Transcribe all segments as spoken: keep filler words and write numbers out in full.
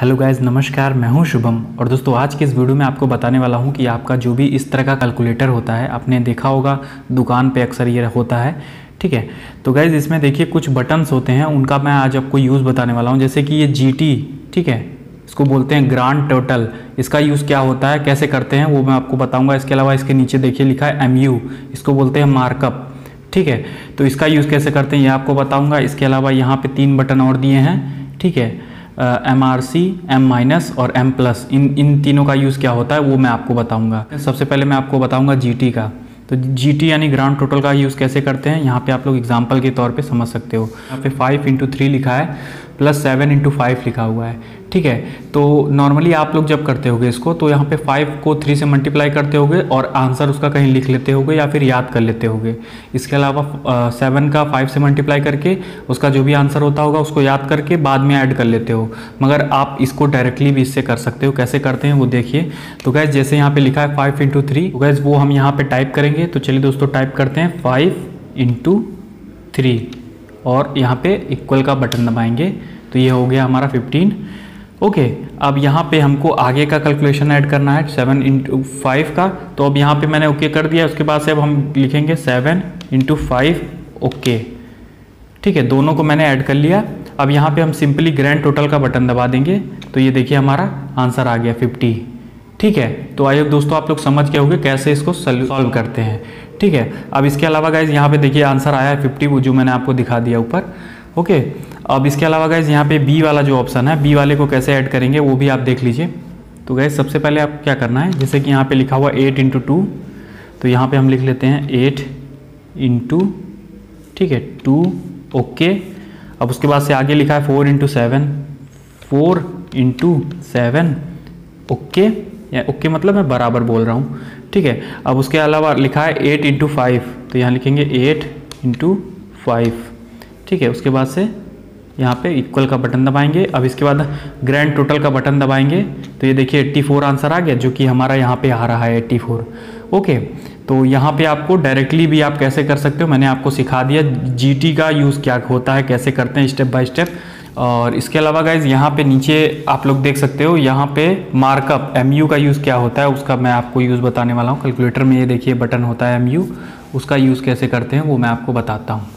Hello guys नमस्कार, मैं हूं शुभम। और दोस्तों आज के इस वीडियो में आपको बताने वाला हूं कि आपका जो भी इस तरह का कैलकुलेटर होता है, आपने देखा होगा दुकान पे अक्सर ये होता है, ठीक है। तो गाइस इसमें देखिए कुछ बटन्स होते हैं, उनका मैं आज आपको यूज़ बताने वाला हूं। जैसे कि ये जीटी, ठीक है, इसको बोलते हैं ग्रांड टोटल। इसका यूज़ क्या होता है, कैसे करते हैं, वो मैं आपको बताऊँगा। इसके अलावा इसके नीचे देखिए लिखा है एम यू, इसको बोलते हैं मार्कअप, ठीक है। तो इसका यूज़ कैसे करते हैं ये आपको बताऊँगा। इसके अलावा यहाँ पर तीन बटन और दिए हैं, ठीक है, M R C, M minus और एम प्लस। इन इन तीनों का यूज़ क्या होता है वो मैं आपको बताऊंगा। सबसे पहले मैं आपको बताऊंगा जीटी का। तो जीटी यानी ग्रांड टोटल का यूज़ कैसे करते हैं यहाँ पे आप लोग एग्जांपल के तौर पे समझ सकते हो। यहाँ पे फाइव इंटू थ्री लिखा है, प्लस सेवन इंटू फाइव लिखा हुआ है, ठीक है। तो नॉर्मली आप लोग जब करते होगे इसको, तो यहाँ पे फाइव को थ्री से मल्टीप्लाई करते होगे और आंसर उसका कहीं लिख लेते होगे या फिर याद कर लेते होगे। इसके अलावा सेवन का फाइव से मल्टीप्लाई करके उसका जो भी आंसर होता होगा उसको याद करके बाद में ऐड कर लेते हो। मगर आप इसको डायरेक्टली भी इससे कर सकते हो। कैसे करते हैं वो देखिए। तो गाइस जैसे यहाँ पर लिखा है फाइव इंटू थ्री, तो गाइस वो हम यहाँ पर टाइप करेंगे। तो चलिए दोस्तों टाइप करते हैं फाइव इंटू थ्री और यहाँ पे इक्वल का बटन दबाएंगे। तो ये हो गया हमारा फिफ्टीन, ओके। अब यहाँ पे हमको आगे का कैलकुलेशन ऐड करना है सेवन इंटू फाइव का। तो अब यहाँ पे मैंने ओके कर दिया। उसके बाद से अब हम लिखेंगे सेवन इंटू फाइव, ओके, ठीक है। दोनों को मैंने ऐड कर लिया। अब यहाँ पे हम सिंपली ग्रैंड टोटल का बटन दबा देंगे। तो ये देखिए हमारा आंसर आ गया फिफ्टी, ठीक है। तो आई होप दोस्तों आप लोग समझ गए होंगे कैसे इसको सॉल्व करते हैं, ठीक है। अब इसके अलावा गाइज यहाँ पे देखिए आंसर आया है फिफ्टी, वो जो मैंने आपको दिखा दिया ऊपर, ओके। अब इसके अलावा गाइज यहाँ पे बी वाला जो ऑप्शन है, बी वाले को कैसे ऐड करेंगे वो भी आप देख लीजिए। तो गाइज सबसे पहले आपको क्या करना है, जैसे कि यहाँ पे लिखा हुआ एट इंटू टू, तो यहाँ पे हम लिख लेते हैं एट इंटू, ठीक है, टू, ओके। अब उसके बाद से आगे लिखा है four into seven, four into seven, okay, या ओके मतलब मैं बराबर बोल रहा हूँ, ठीक है। अब उसके अलावा लिखा है एट इंटू फाइव, तो यहाँ लिखेंगे एट इंटू फाइव, ठीक है। उसके बाद से यहाँ पे इक्वल का बटन दबाएंगे। अब इसके बाद ग्रैंड टोटल का बटन दबाएंगे। तो ये देखिए एट्टी फोर आंसर आ गया, जो कि हमारा यहाँ पे आ रहा है एट्टी फोर, ओके। तो यहाँ पे आपको डायरेक्टली भी आप कैसे कर सकते हो, मैंने आपको सिखा दिया जीटी का यूज़ क्या होता है, कैसे करते हैं स्टेप बाय स्टेप। और इसके अलावा गाइज यहाँ पे नीचे आप लोग देख सकते हो, यहाँ पे मार्कअप एम यू का यूज़ क्या होता है उसका मैं आपको यूज़ बताने वाला हूँ। कैलकुलेटर में ये देखिए बटन होता है एम यू, उसका यूज़ कैसे करते हैं वो मैं आपको बताता हूँ।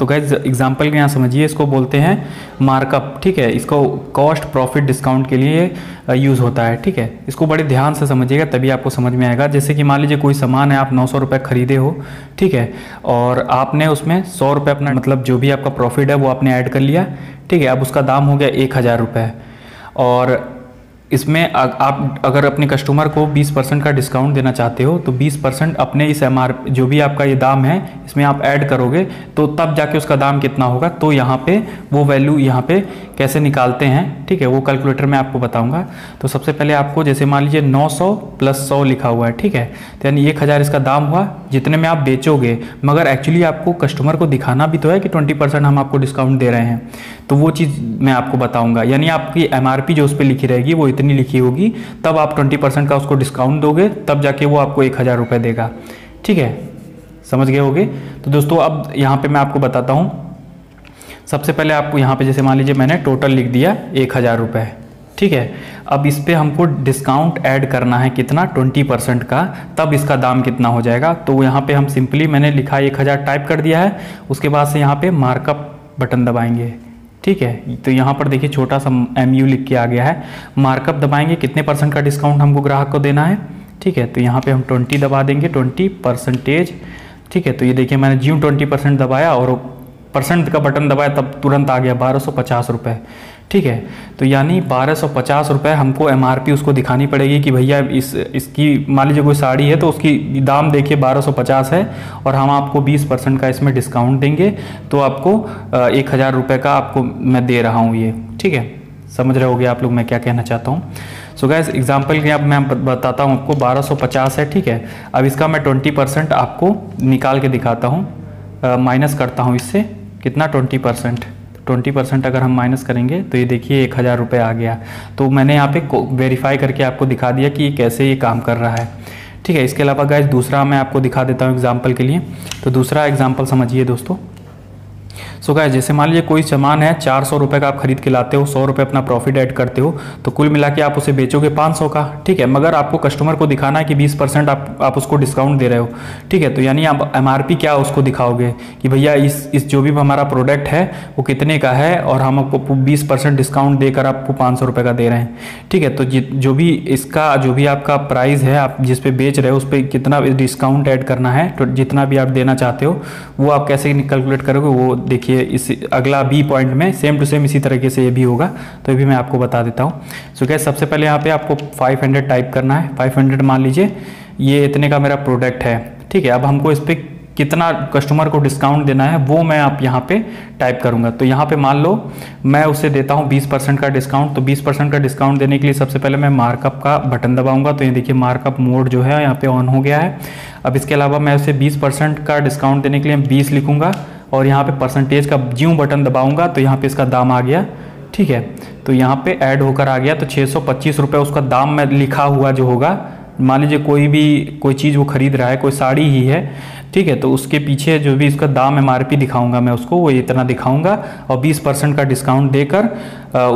तो गाइज एग्जाम्पल के यहाँ समझिए, इसको बोलते हैं मार्कअप, ठीक है। इसको कॉस्ट प्रॉफिट डिस्काउंट के लिए यूज़ होता है, ठीक है। इसको बड़े ध्यान से समझिएगा तभी आपको समझ में आएगा। जैसे कि मान लीजिए कोई सामान है, आप नौ सौ रुपये खरीदे हो, ठीक है, और आपने उसमें सौ रुपये अपना मतलब जो भी आपका प्रॉफिट है वो आपने ऐड कर लिया, ठीक है। अब उसका दाम हो गया एक हज़ार रुपये और इसमें आप अगर अपने कस्टमर को बीस परसेंट का डिस्काउंट देना चाहते हो तो बीस परसेंट अपने इस एम आर जो भी आपका ये दाम है इसमें आप ऐड करोगे, तो तब जाके उसका दाम कितना होगा। तो यहाँ पे वो वैल्यू यहाँ पे कैसे निकालते हैं, ठीक है, वो कैलकुलेटर में आपको बताऊंगा। तो सबसे पहले आपको जैसे मान लीजिए नौ सौ प्लस सौ लिखा हुआ है, ठीक है, तो यानी एक हज़ार इसका दाम हुआ जितने में आप बेचोगे। मगर एक्चुअली आपको कस्टमर को दिखाना भी तो है कि ट्वेंटी परसेंट हम आपको डिस्काउंट दे रहे हैं, तो वो चीज़ मैं आपको बताऊँगा। यानी आपकी एम आर पी जो उस पर लिखी रहेगी वो इतनी लिखी होगी, तब आप बीस परसेंट का उसको डिस्काउंट दोगे, तब जाके वो आपको एक हज़ार रुपये देगा, ठीक है, समझ गए होगे। तो दोस्तों अब यहाँ पे मैं आपको बताता हूँ। सबसे पहले आपको यहाँ पे जैसे मान लीजिए मैंने टोटल लिख दिया एक हज़ार रुपये, ठीक है। अब इस पर हमको डिस्काउंट ऐड करना है कितना, बीस परसेंट का, तब इसका दाम कितना हो जाएगा। तो यहाँ पर हम सिंपली मैंने लिखा एक हज़ार टाइप कर दिया है। उसके बाद से यहाँ पर मार्कअप बटन दबाएंगे, ठीक है। तो यहाँ पर देखिए छोटा सा एम यू लिख के आ गया है, मार्कअप दबाएंगे, कितने परसेंट का डिस्काउंट हमको ग्राहक को देना है, ठीक है। तो यहाँ पे हम बीस दबा देंगे, बीस परसेंटेज, ठीक है। तो ये देखिए मैंने ज्यूं बीस परसेंट दबाया और परसेंट का बटन दबाया, तब तुरंत आ गया बारह सौ पचास रुपये, ठीक है। तो यानी बारह सौ पचास रुपये हमको एम आर पी उसको दिखानी पड़ेगी कि भैया इस इसकी मान लीजिए कोई साड़ी है तो उसकी दाम देखिए बारह सौ पचास है और हम आपको बीस परसेंट का इसमें डिस्काउंट देंगे, तो आपको एक हज़ार रुपये का आपको मैं दे रहा हूँ ये, ठीक है, समझ रहे होगे आप लोग मैं क्या कहना चाहता हूँ। सो गाइस एग्जाम्पल के अब मैं बताता हूँ आपको, बारह सौ पचास है, ठीक है। अब इसका मैं ट्वेंटी परसेंट आपको निकाल के दिखाता हूँ, माइनस करता हूँ इससे कितना, बीस परसेंट। बीस परसेंट अगर हम माइनस करेंगे तो ये देखिए एक हज़ार रुपये आ गया। तो मैंने यहाँ पे वेरीफाई करके आपको दिखा दिया कि कैसे ये काम कर रहा है, ठीक है। इसके अलावा गाइस दूसरा मैं आपको दिखा देता हूँ एग्जांपल के लिए। तो दूसरा एग्जांपल समझिए दोस्तों। सो गाइस जैसे मान लीजिए कोई सामान है चार सौ रुपये का आप खरीद के लाते हो, सौ रुपये अपना प्रॉफिट ऐड करते हो, तो कुल मिला के आप उसे बेचोगे पाँच सौ का, ठीक है। मगर आपको कस्टमर को दिखाना है कि बीस परसेंट आप, आप उसको डिस्काउंट दे रहे हो, ठीक है। तो यानी आप एम आर पी क्या उसको दिखाओगे कि भैया इस इस जो भी हमारा प्रोडक्ट है वो कितने का है और हम आपको बीस परसेंट डिस्काउंट देकर आपको पाँच सौ रुपये का दे रहे हैं, ठीक है। तो जो भी इसका जो भी आपका प्राइस है आप जिस पे बेच रहे हो उस पर कितना डिस्काउंट ऐड करना है, तो जितना भी आप देना चाहते हो वो आप कैसे कैलकुलेट करोगे वो देखिए इस अगला बी पॉइंट में सेम टू सेम इसी तरीके से ये भी होगा, तो ये भी मैं आपको बता देता हूँ। सो क्या सबसे पहले यहाँ पे आपको पाँच सौ टाइप करना है। पाँच सौ मान लीजिए ये इतने का मेरा प्रोडक्ट है, ठीक है। अब हमको इस पर कितना कस्टमर को डिस्काउंट देना है वो मैं आप यहाँ पे टाइप करूँगा। तो यहाँ पे मान लो मैं उसे देता हूँ बीस परसेंट का डिस्काउंट। तो बीस परसेंट का डिस्काउंट देने के लिए सबसे पहले मैं मार्कअप का बटन दबाऊँगा। तो ये देखिए मार्कअप मोड जो है यहाँ पे ऑन हो गया है। अब इसके अलावा मैं उसे बीस परसेंट का डिस्काउंट देने के लिए बीस लिखूँगा और यहाँ पर परसेंटेज का ज्यों बटन दबाऊँगा तो यहाँ पर इसका दाम आ गया, ठीक है। तो यहाँ पर ऐड होकर आ गया। तो छः सौ पच्चीस रुपये उसका दाम में लिखा हुआ जो होगा, मान लीजिए कोई भी कोई चीज़ वो खरीद रहा है, कोई साड़ी ही है, ठीक है। तो उसके पीछे जो भी इसका दाम एम आर पी दिखाऊंगा मैं उसको, वो इतना दिखाऊंगा और बीस परसेंट का डिस्काउंट देकर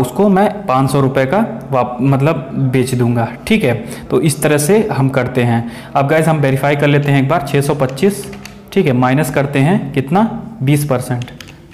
उसको मैं पाँच सौ रुपये का वाप मतलब बेच दूंगा, ठीक है। तो इस तरह से हम करते हैं। अब गाइस हम वेरीफाई कर लेते हैं एक बार। छः सौ पच्चीस, ठीक है, माइनस करते हैं कितना, बीस परसेंट।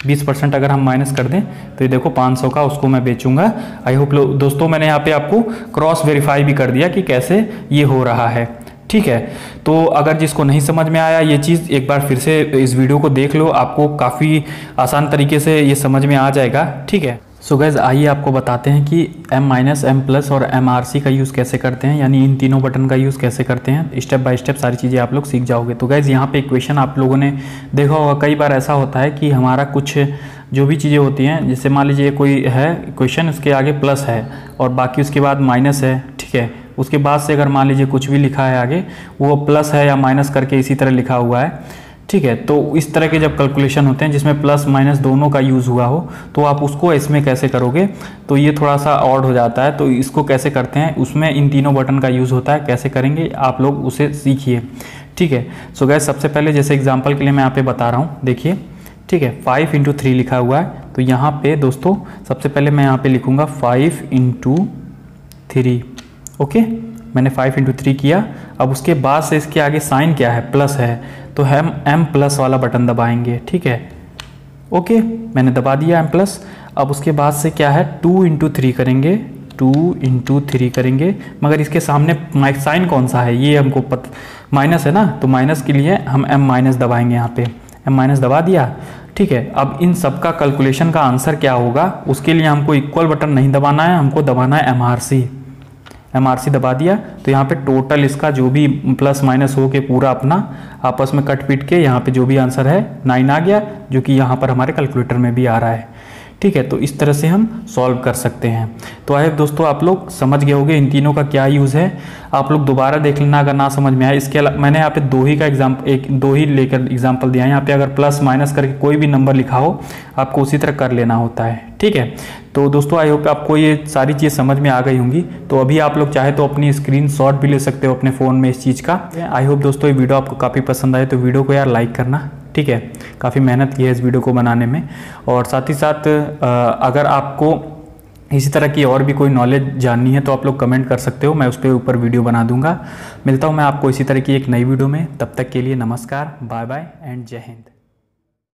बीस परसेंट अगर हम माइनस कर दें तो ये देखो पाँच सौ का उसको मैं बेचूंगा। आई होप लो दोस्तों मैंने यहाँ पे आपको क्रॉस वेरीफाई भी कर दिया कि कैसे ये हो रहा है, ठीक है। तो अगर जिसको नहीं समझ में आया ये चीज़ एक बार फिर से इस वीडियो को देख लो, आपको काफ़ी आसान तरीके से ये समझ में आ जाएगा, ठीक है। सो गाइस आइए आपको बताते हैं कि एम माइनस एम प्लस और एम आर सी का यूज़ कैसे करते हैं, यानी इन तीनों बटन का यूज़ कैसे करते हैं। स्टेप बाय स्टेप सारी चीज़ें आप लोग सीख जाओगे। तो गाइस यहाँ पे इक्वेशन आप लोगों ने देखा होगा, कई बार ऐसा होता है कि हमारा कुछ जो भी चीज़ें होती हैं, जैसे मान लीजिए कोई है इक्वेशन, उसके आगे प्लस है और बाकी उसके बाद माइनस है, ठीक है। उसके बाद से अगर मान लीजिए कुछ भी लिखा है आगे वो प्लस है या माइनस करके इसी तरह लिखा हुआ है, ठीक है। तो इस तरह के जब कैलकुलेशन होते हैं जिसमें प्लस माइनस दोनों का यूज़ हुआ हो तो आप उसको इसमें कैसे करोगे, तो ये थोड़ा सा ऑड हो जाता है। तो इसको कैसे करते हैं, उसमें इन तीनों बटन का यूज़ होता है, कैसे करेंगे आप लोग उसे सीखिए, ठीक है। सो गाइस सबसे पहले जैसे एग्जांपल के लिए मैं यहाँ पे बता रहा हूँ, देखिए, ठीक है। फाइव इंटू थ्री लिखा हुआ है, तो यहाँ पर दोस्तों सबसे पहले मैं यहाँ पर लिखूँगा फाइव इंटू थ्री, ओके। मैंने फाइव इंटू थ्री किया। अब उसके बाद से इसके आगे साइन क्या है, प्लस है, तो हम एम प्लस वाला बटन दबाएंगे, ठीक है, ओके। मैंने दबा दिया एम प्लस। अब उसके बाद से क्या है, टू इंटू थ्री करेंगे, टू इंटू थ्री करेंगे, मगर इसके सामने माइनस साइन कौन सा है ये हमको पता, माइनस है ना, तो माइनस के लिए हम एम माइनस दबाएंगे। यहाँ पे एम माइनस दबा दिया, ठीक है। अब इन सब का कैलकुलेशन का आंसर क्या होगा उसके लिए हमको इक्वल बटन नहीं दबाना है, हमको दबाना है M R C. M R C दबा दिया तो यहाँ पे टोटल इसका जो भी प्लस माइनस हो के पूरा अपना आपस में कट पीट के यहाँ पे जो भी आंसर है नाइन आ गया, जो कि यहाँ पर हमारे कैलकुलेटर में भी आ रहा है, ठीक है। तो इस तरह से हम सॉल्व कर सकते हैं। तो आई होप दोस्तों आप लोग समझ गए होंगे इन तीनों का क्या यूज़ है। आप लोग दोबारा देख लेना अगर ना समझ में आए। इसके अलावा मैंने यहाँ पे दो ही का एग्जाम एक दो ही लेकर एग्जाम्पल दिया है। यहाँ पे अगर प्लस माइनस करके कोई भी नंबर लिखा हो आपको उसी तरह कर लेना होता है, ठीक है। तो दोस्तों आई होप आपको ये सारी चीज़ समझ में आ गई होंगी। तो अभी आप लोग चाहे तो अपनी स्क्रीनशॉट भी ले सकते हो अपने फ़ोन में इस चीज़ का। आई होप दोस्तों ये वीडियो आपको काफ़ी पसंद आए, तो वीडियो को यार लाइक करना, ठीक है। काफ़ी मेहनत की है इस वीडियो को बनाने में। और साथ ही साथ अगर आपको इसी तरह की और भी कोई नॉलेज जाननी है तो आप लोग कमेंट कर सकते हो, मैं उस पर ऊपर वीडियो बना दूंगा। मिलता हूँ मैं आपको इसी तरह की एक नई वीडियो में, तब तक के लिए नमस्कार, बाय बाय एंड जय हिंद।